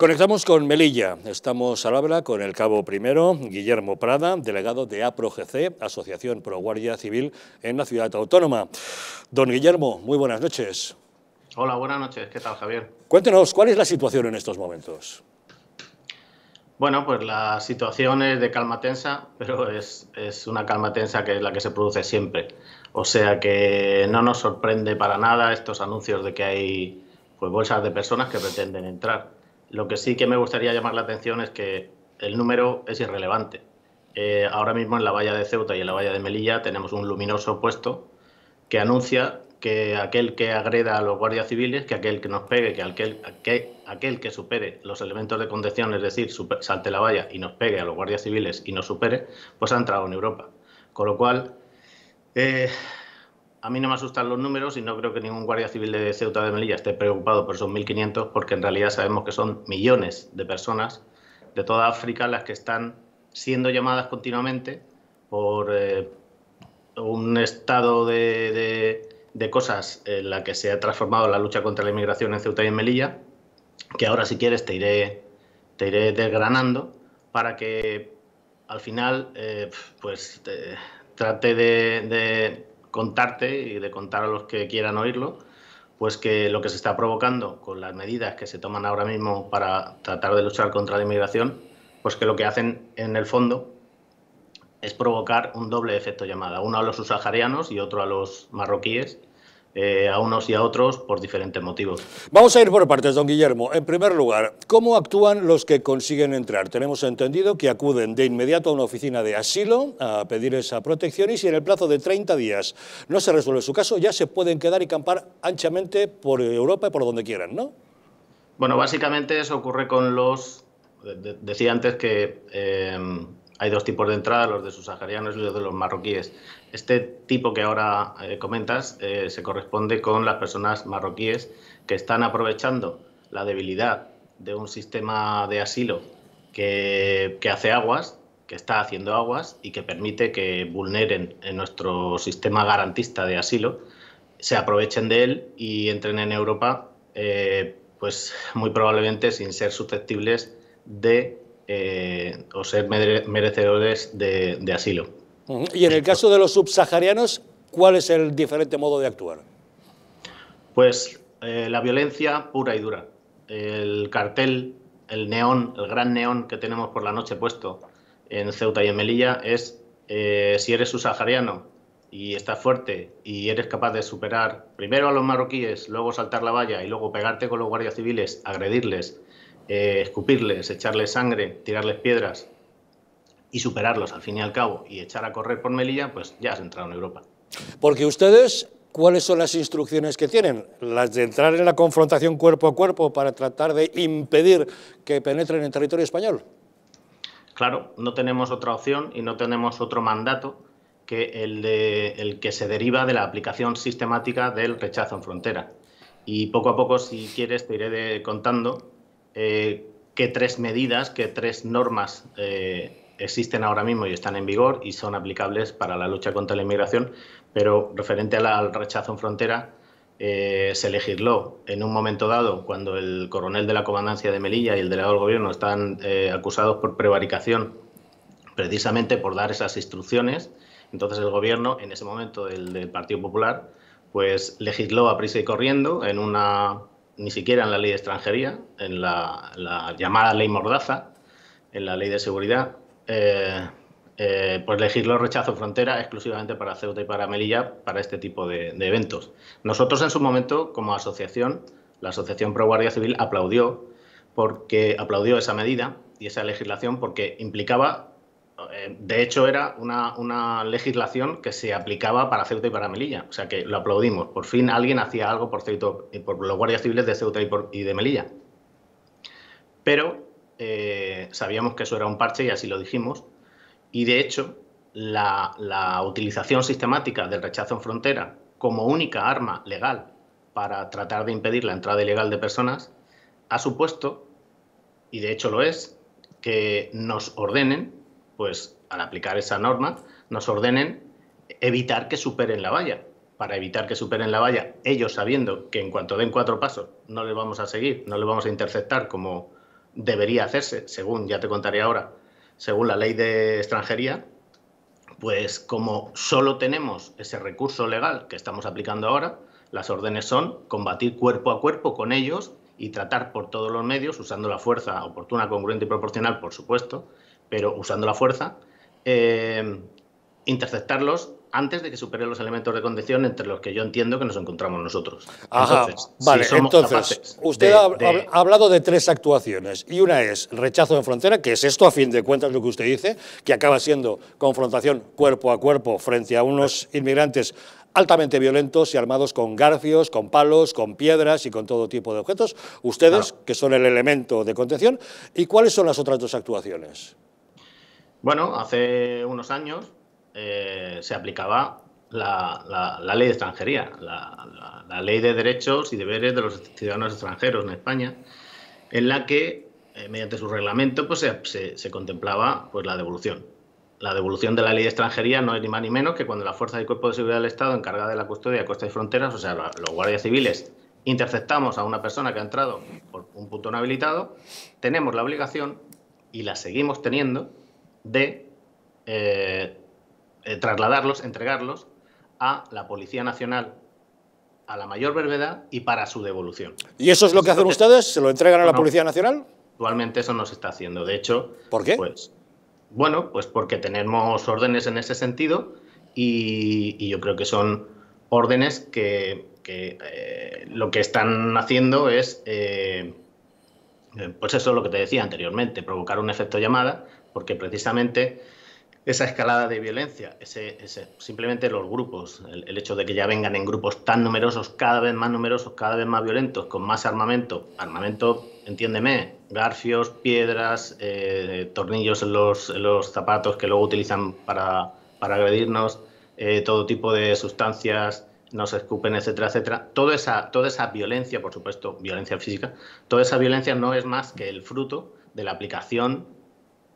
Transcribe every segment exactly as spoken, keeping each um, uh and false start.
Conectamos con Melilla, estamos al habla con el cabo primero, Guillermo Prada, delegado de APROGC, Asociación Pro Guardia Civil en la ciudad autónoma. Don Guillermo, muy buenas noches. Hola, buenas noches, ¿qué tal, Javier? Cuéntenos, ¿cuál es la situación en estos momentos? Bueno, pues la situación es de calma tensa, pero es, es una calma tensa que es la que se produce siempre. O sea que no nos sorprende para nada estos anuncios de que hay pues, bolsas de personas que pretenden entrar. Lo que sí que me gustaría llamar la atención es que el número es irrelevante. Eh, ahora mismo en la valla de Ceuta y en la valla de Melilla tenemos un luminoso puesto que anuncia que aquel que agreda a los guardias civiles, que aquel que nos pegue, que aquel que, aquel que supere los elementos de contención, es decir, super, salte la valla y nos pegue a los guardias civiles y nos supere, pues ha entrado en Europa. Con lo cual, eh, a mí no me asustan los números y no creo que ningún guardia civil de Ceuta de Melilla esté preocupado por esos mil quinientos, porque en realidad sabemos que son millones de personas de toda África las que están siendo llamadas continuamente por eh, un estado de, de, de cosas en la que se ha transformado la lucha contra la inmigración en Ceuta y en Melilla, que ahora si quieres te iré, te iré desgranando para que al final eh, pues te, trate de... de contarte y de contar a los que quieran oírlo, pues que lo que se está provocando con las medidas que se toman ahora mismo para tratar de luchar contra la inmigración, pues que lo que hacen en el fondo es provocar un doble efecto llamada, uno a los subsaharianos y otro a los marroquíes, eh, a unos y a otros por diferentes motivos. Vamos a ir por partes, don Guillermo. En primer lugar, ¿cómo actúan los que consiguen entrar? Tenemos entendido que acuden de inmediato a una oficina de asilo a pedir esa protección y si en el plazo de treinta días no se resuelve su caso, ya se pueden quedar y campar anchamente por Europa y por donde quieran, ¿no? Bueno, básicamente eso ocurre con los... De decía antes que... Eh, hay dos tipos de entrada, los de subsaharianos y los de los marroquíes. Este tipo que ahora eh, comentas eh, se corresponde con las personas marroquíes que están aprovechando la debilidad de un sistema de asilo que, que hace aguas, que está haciendo aguas y que permite que vulneren en nuestro sistema garantista de asilo, se aprovechen de él y entren en Europa, eh, pues muy probablemente sin ser susceptibles de... Eh, o ser merecedores de, de asilo. Y en el caso de los subsaharianos, ¿cuál es el diferente modo de actuar? Pues eh, la violencia pura y dura. El cartel, el neón, el gran neón que tenemos por la noche puesto en Ceuta y en Melilla es eh, si eres subsahariano y estás fuerte y eres capaz de superar primero a los marroquíes, luego saltar la valla y luego pegarte con los guardias civiles, agredirles, Eh, escupirles, echarles sangre, tirarles piedras y superarlos al fin y al cabo y echar a correr por Melilla, pues ya has entrado en Europa. Porque ustedes, ¿cuáles son las instrucciones que tienen? ¿Las de entrar en la confrontación cuerpo a cuerpo para tratar de impedir que penetren en territorio español? Claro, no tenemos otra opción y no tenemos otro mandato que el, de, el que se deriva de la aplicación sistemática del rechazo en frontera. Y poco a poco, si quieres, te iré de, contando... Eh, qué tres medidas, qué tres normas eh, existen ahora mismo y están en vigor y son aplicables para la lucha contra la inmigración, pero referente a la, al rechazo en frontera eh, se legisló en un momento dado cuando el coronel de la comandancia de Melilla y el delegado del gobierno están eh, acusados por prevaricación precisamente por dar esas instrucciones. Entonces el gobierno, en ese momento el del Partido Popular, pues legisló a prisa y corriendo en una... ni siquiera en la ley de extranjería, en la, la llamada ley Mordaza, en la ley de seguridad, eh, eh, pues legisló rechazo frontera exclusivamente para Ceuta y para Melilla para este tipo de, de eventos. Nosotros en su momento, como asociación, la Asociación Pro Guardia Civil aplaudió, porque, aplaudió esa medida y esa legislación porque implicaba, eh, de hecho era una, una legislación que se aplicaba para Ceuta y para Melilla, o sea que lo aplaudimos, por fin alguien hacía algo por Ceuta y por los guardias civiles de Ceuta y, por, y de Melilla, pero eh, sabíamos que eso era un parche y así lo dijimos, y de hecho la, la utilización sistemática del rechazo en frontera como única arma legal para tratar de impedir la entrada ilegal de personas ha supuesto, y de hecho lo es, que nos ordenen, pues al aplicar esa norma, nos ordenen evitar que superen la valla. Para evitar que superen la valla, ellos sabiendo que en cuanto den cuatro pasos no les vamos a seguir, no les vamos a interceptar como, debería hacerse, según, ya te contaré ahora, según la ley de extranjería, pues como solo tenemos ese recurso legal que estamos aplicando ahora, las órdenes son combatir cuerpo a cuerpo con ellos y tratar por todos los medios, usando la fuerza oportuna, congruente y proporcional, por supuesto, pero usando la fuerza, eh, interceptarlos antes de que superen los elementos de condición entre los que yo entiendo que nos encontramos nosotros. Ajá, entonces, vale, si entonces, usted de, ha, de... ha hablado de tres actuaciones, y una es rechazo en frontera, que es esto a fin de cuentas lo que usted dice, que acaba siendo confrontación cuerpo a cuerpo frente a unos inmigrantes altamente violentos y armados con garfios, con palos, con piedras y con todo tipo de objetos, ustedes, claro, que son el elemento de contención. ¿Y cuáles son las otras dos actuaciones? Bueno, hace unos años Eh, se aplicaba la, la, la ley de extranjería, la, la, la ley de derechos y deberes de los ciudadanos extranjeros en España, en la que, eh, mediante su reglamento, pues se, se, se contemplaba pues, la devolución. La devolución de la ley de extranjería no es ni más ni menos que cuando la Fuerza y Cuerpo de Seguridad del Estado encargada de la custodia de costas y fronteras, o sea, los guardias civiles, interceptamos a una persona que ha entrado por un punto no habilitado, tenemos la obligación, y la seguimos teniendo, de Eh, Eh, trasladarlos, entregarlos a la Policía Nacional a la mayor brevedad y para su devolución. ¿Y eso es lo que hacen ustedes? ¿Se lo entregan a la Policía Nacional? Actualmente eso no se está haciendo. De hecho, ¿por qué? Pues, bueno, pues porque tenemos órdenes en ese sentido y, y yo creo que son órdenes que, que eh, lo que están haciendo es, eh, pues eso es lo que te decía anteriormente, provocar un efecto llamada, porque precisamente esa escalada de violencia, ese, ese, simplemente los grupos, el, el hecho de que ya vengan en grupos tan numerosos, cada vez más numerosos, cada vez más violentos, con más armamento, armamento, entiéndeme, garfios, piedras, eh, tornillos en los, en los zapatos que luego utilizan para, para agredirnos, eh, todo tipo de sustancias, nos escupen, etcétera, etcétera. Toda esa, toda esa violencia, por supuesto, violencia física, toda esa violencia no es más que el fruto de la aplicación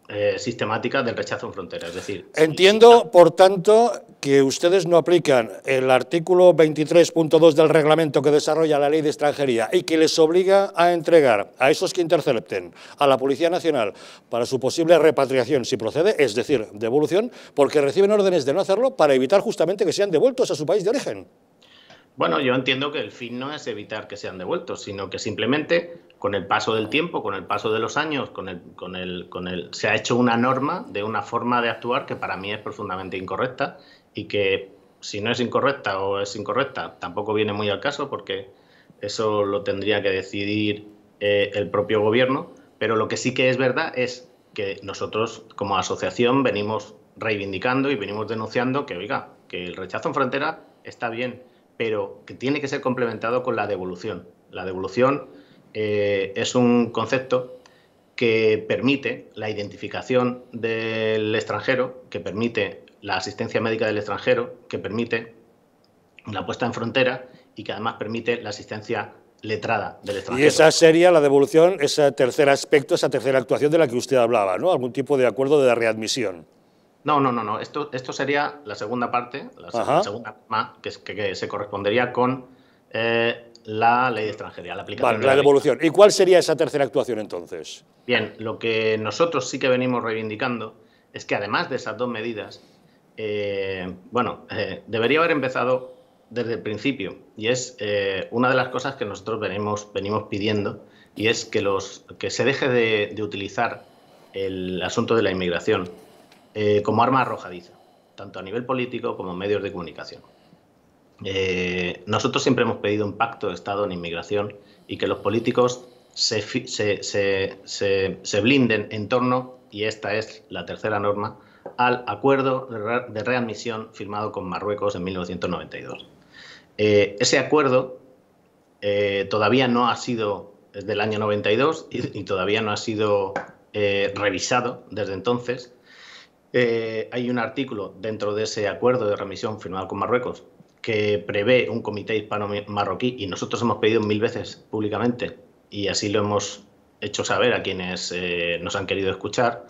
Eh, sistemática del rechazo en frontera, es decir... Entiendo, por tanto, que ustedes no aplican el artículo veintitrés punto dos del reglamento que desarrolla la ley de extranjería y que les obliga a entregar a esos que intercepten a la Policía Nacional para su posible repatriación, si procede, es decir, devolución, porque reciben órdenes de no hacerlo para evitar justamente que sean devueltos a su país de origen. Bueno, yo entiendo que el fin no es evitar que sean devueltos, sino que simplemente con el paso del tiempo, con el paso de los años, con el, con el, con el, se ha hecho una norma de una forma de actuar que para mí es profundamente incorrecta y que si no es incorrecta o es incorrecta tampoco viene muy al caso porque eso lo tendría que decidir eh, el propio gobierno, pero lo que sí que es verdad es que nosotros como asociación venimos reivindicando y venimos denunciando que, oiga, que el rechazo en frontera está bien, pero que tiene que ser complementado con la devolución. La devolución eh, es un concepto que permite la identificación del extranjero, que permite la asistencia médica del extranjero, que permite la puesta en frontera y que además permite la asistencia letrada del extranjero. Y esa sería la devolución, ese tercer aspecto, esa tercera actuación de la que usted hablaba, ¿no? Algún tipo de acuerdo de readmisión. No, no, no, no. Esto, esto sería la segunda parte, la Ajá. segunda que, que, que se correspondería con eh, la ley de extranjería, la aplicación. Vale, de la, la devolución. Ley. ¿Y cuál sería esa tercera actuación entonces? Bien, lo que nosotros sí que venimos reivindicando es que además de esas dos medidas, eh, bueno, eh, debería haber empezado desde el principio y es eh, una de las cosas que nosotros venimos, venimos pidiendo y es que, los, que se deje de, de utilizar el asunto de la inmigración Eh, como arma arrojadiza, tanto a nivel político como en medios de comunicación. Eh, nosotros siempre hemos pedido un pacto de Estado en inmigración y que los políticos se, se, se, se, se blinden en torno, y esta es la tercera norma, al acuerdo de, re, de readmisión firmado con Marruecos en mil novecientos noventa y dos. Eh, ese acuerdo eh, todavía no ha sido, es del año noventa y dos, y, y todavía no ha sido eh, revisado desde entonces. Eh, hay un artículo dentro de ese acuerdo de remisión firmado con Marruecos que prevé un comité hispano-marroquí y nosotros hemos pedido mil veces públicamente y así lo hemos hecho saber a quienes eh, nos han querido escuchar,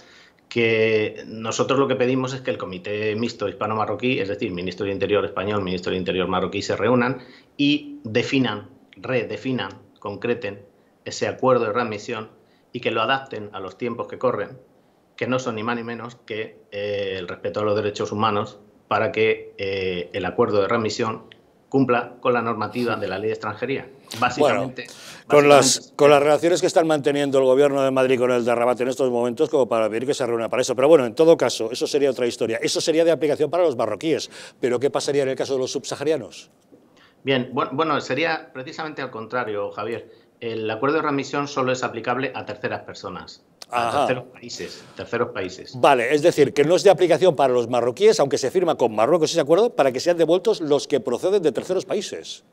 que nosotros lo que pedimos es que el comité mixto hispano-marroquí, es decir, ministro de Interior español, ministro de Interior marroquí, se reúnan y definan, redefinan, concreten ese acuerdo de readmisión y que lo adapten a los tiempos que corren, que no son ni más ni menos que eh, el respeto a los derechos humanos, para que eh, el acuerdo de readmisión cumpla con la normativa de la ley de extranjería. Básicamente, bueno, básicamente con, las, con las relaciones que están manteniendo el gobierno de Madrid con el de Rabat en estos momentos, como para pedir que se reúna para eso. Pero bueno, en todo caso, eso sería otra historia. Eso sería de aplicación para los marroquíes. Pero ¿qué pasaría en el caso de los subsaharianos? Bien, bueno, bueno sería precisamente al contrario, Javier. El acuerdo de readmisión solo es aplicable a terceras personas. Ajá. Terceros países, terceros países. Vale, es decir, que no es de aplicación para los marroquíes, aunque se firma con Marruecos ese acuerdo, para que sean devueltos los que proceden de terceros países.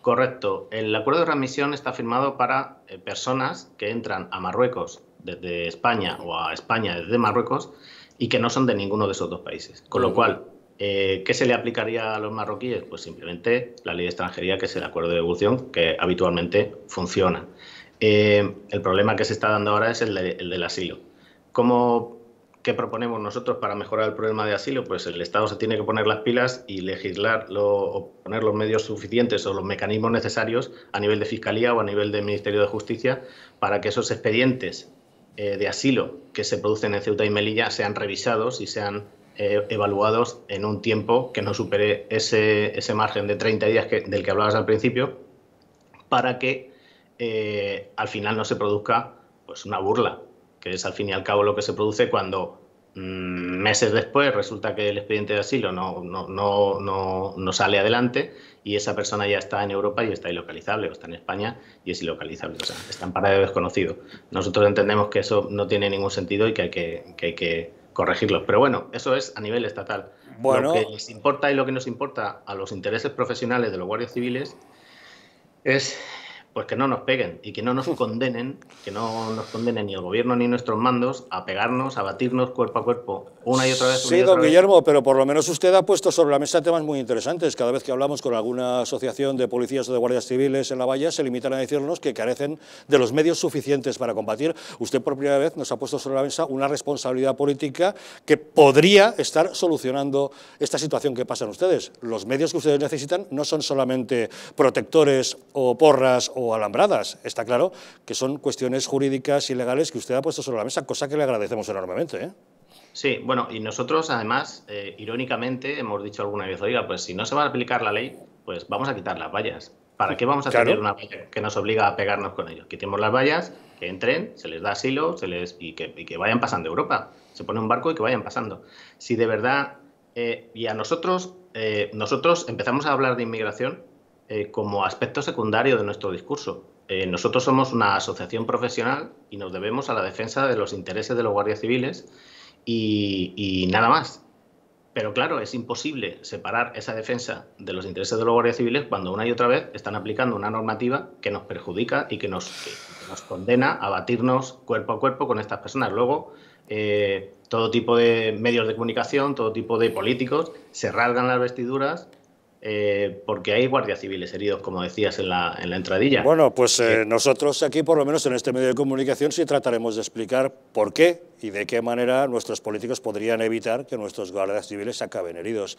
Correcto. El acuerdo de readmisión está firmado para eh, personas que entran a Marruecos desde España o a España desde Marruecos y que no son de ninguno de esos dos países. Con lo cual, eh, ¿qué se le aplicaría a los marroquíes? Pues simplemente la ley de extranjería, que es el acuerdo de devolución, que habitualmente funciona. Eh, el problema que se está dando ahora es el, de, el del asilo. ¿Cómo, ¿Qué proponemos nosotros para mejorar el problema de asilo? Pues el Estado se tiene que poner las pilas y legislar lo, o poner los medios suficientes o los mecanismos necesarios a nivel de Fiscalía o a nivel del Ministerio de Justicia para que esos expedientes eh, de asilo que se producen en Ceuta y Melilla sean revisados y sean eh, evaluados en un tiempo que no supere ese, ese margen de treinta días que, del que hablabas al principio, para que Eh, al final no se produzca pues una burla, que es al fin y al cabo lo que se produce cuando mmm, meses después resulta que el expediente de asilo no, no, no, no, no sale adelante y esa persona ya está en Europa y está ilocalizable, o está en España y es ilocalizable, o sea, está en paradero desconocido. Nosotros entendemos que eso no tiene ningún sentido y que hay que, que, hay que corregirlo, pero bueno, eso es a nivel estatal. Bueno. Lo que les importa y lo que nos importa a los intereses profesionales de los guardias civiles es... pues que no nos peguen y que no nos condenen, que no nos condenen ni el gobierno ni nuestros mandos a pegarnos, a batirnos cuerpo a cuerpo una y otra vez. Sí, don Guillermo, pero por lo menos usted ha puesto sobre la mesa temas muy interesantes. Cada vez que hablamos con alguna asociación de policías o de guardias civiles en la valla, se limitan a decirnos que carecen de los medios suficientes para combatir. Usted por primera vez nos ha puesto sobre la mesa una responsabilidad política que podría estar solucionando esta situación que pasan ustedes. Los medios que ustedes necesitan no son solamente protectores o porras o alambradas, está claro que son cuestiones jurídicas y legales que usted ha puesto sobre la mesa, cosa que le agradecemos enormemente, ¿eh? Sí, bueno, y nosotros además, eh, irónicamente, hemos dicho alguna vez, oiga, pues si no se va a aplicar la ley, pues vamos a quitar las vallas. ¿Para qué vamos a tener una valla que nos obliga a pegarnos con ellos? Quitemos las vallas, que entren, se les da asilo se les, y, que, y que vayan pasando Europa. Se pone un barco y que vayan pasando. Si de verdad, eh, y a nosotros, eh, nosotros empezamos a hablar de inmigración Eh, como aspecto secundario de nuestro discurso. Eh, nosotros somos una asociación profesional y nos debemos a la defensa de los intereses de los guardias civiles y, y nada más. Pero claro, es imposible separar esa defensa de los intereses de los guardias civiles cuando una y otra vez están aplicando una normativa que nos perjudica y que nos, que nos condena a batirnos cuerpo a cuerpo con estas personas. Luego, eh, todo tipo de medios de comunicación, todo tipo de políticos se rasgan las vestiduras Eh, porque hay guardias civiles heridos, como decías en la, en la entradilla. Bueno, pues eh, nosotros aquí, por lo menos en este medio de comunicación, sí trataremos de explicar por qué y de qué manera nuestros políticos podrían evitar que nuestros guardias civiles acaben heridos.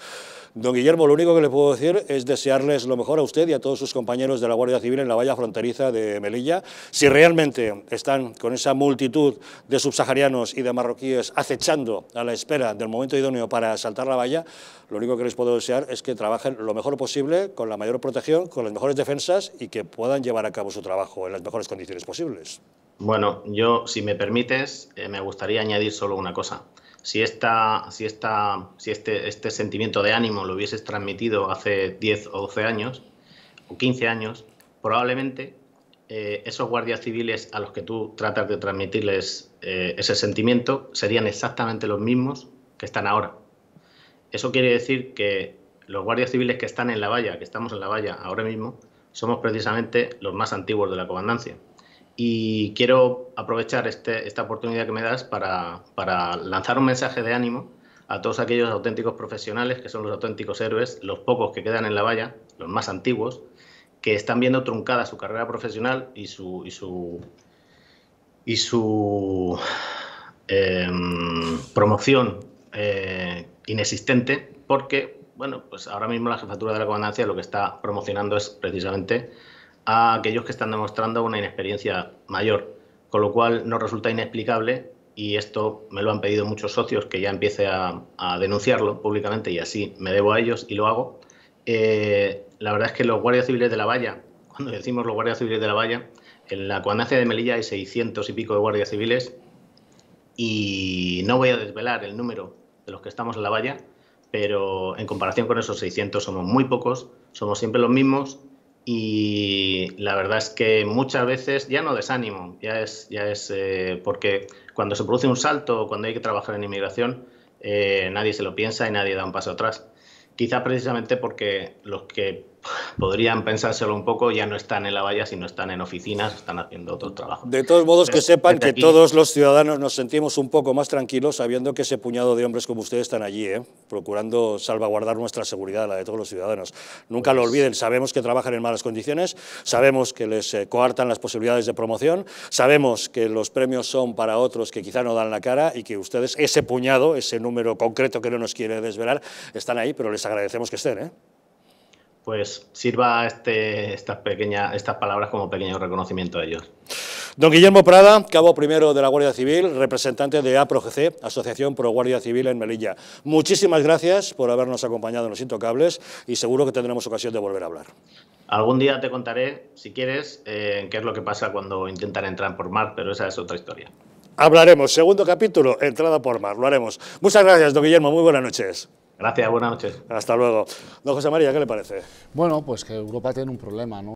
Don Guillermo, lo único que le puedo decir es desearles lo mejor a usted y a todos sus compañeros de la Guardia Civil en la valla fronteriza de Melilla. Si realmente están con esa multitud de subsaharianos y de marroquíes acechando a la espera del momento idóneo para asaltar la valla, lo único que les puedo desear es que trabajen los lo mejor posible, con la mayor protección, con las mejores defensas y que puedan llevar a cabo su trabajo en las mejores condiciones posibles. Bueno, yo, si me permites, eh, me gustaría añadir solo una cosa. Si, esta, si, esta, si este, este sentimiento de ánimo lo hubieses transmitido hace diez o doce años, o quince años, probablemente eh, esos guardias civiles a los que tú tratas de transmitirles eh, ese sentimiento serían exactamente los mismos que están ahora. Eso quiere decir que los guardias civiles que están en la valla, que estamos en la valla ahora mismo, somos precisamente los más antiguos de la comandancia. Y quiero aprovechar este, esta oportunidad que me das para, para lanzar un mensaje de ánimo a todos aquellos auténticos profesionales que son los auténticos héroes, los pocos que quedan en la valla, los más antiguos, que están viendo truncada su carrera profesional y su... y su, y su eh, promoción eh, inexistente, porque... bueno, pues ahora mismo la jefatura de la comandancia lo que está promocionando es precisamente a aquellos que están demostrando una inexperiencia mayor. con lo cual nos resulta inexplicable, y esto me lo han pedido muchos socios, que ya empiece a, a denunciarlo públicamente, y así me debo a ellos y lo hago. Eh, la verdad es que los guardias civiles de la valla, cuando decimos los guardias civiles de la valla, en la comandancia de Melilla hay seiscientos y pico de guardias civiles, y no voy a desvelar el número de los que estamos en la valla, pero en comparación con esos seiscientos somos muy pocos, somos siempre los mismos, y la verdad es que muchas veces ya no desánimo, ya es, ya es eh, porque cuando se produce un salto o cuando hay que trabajar en inmigración, eh, nadie se lo piensa y nadie da un paso atrás. Quizá precisamente porque los que podrían pensárselo un poco ya no están en la valla, sino están en oficinas, están haciendo otro trabajo. De todos modos, pero que sepan que aquí todos los ciudadanos nos sentimos un poco más tranquilos sabiendo que ese puñado de hombres como ustedes están allí, ¿eh? Procurando salvaguardar nuestra seguridad, la de todos los ciudadanos. Nunca pues... lo olviden, sabemos que trabajan en malas condiciones, sabemos que les coartan las posibilidades de promoción, sabemos que los premios son para otros que quizá no dan la cara, y que ustedes, ese puñado, ese número concreto que no nos quiere desvelar, están ahí, pero les agradecemos que estén, ¿eh? Pues sirva este, estas, pequeñas, estas palabras como pequeño reconocimiento a ellos. Don Guillermo Prada, cabo primero de la Guardia Civil, representante de A P R O G C, Asociación Pro Guardia Civil en Melilla. Muchísimas gracias por habernos acompañado en Los Intocables, y seguro que tendremos ocasión de volver a hablar. Algún día te contaré, si quieres, eh, qué es lo que pasa cuando intentan entrar por mar, pero esa es otra historia. Hablaremos. Segundo capítulo, entrada por mar, lo haremos. Muchas gracias, don Guillermo, muy buenas noches. Gracias, buenas noches. Hasta luego. Don José María, ¿qué le parece? Bueno, pues que Europa tiene un problema, ¿no?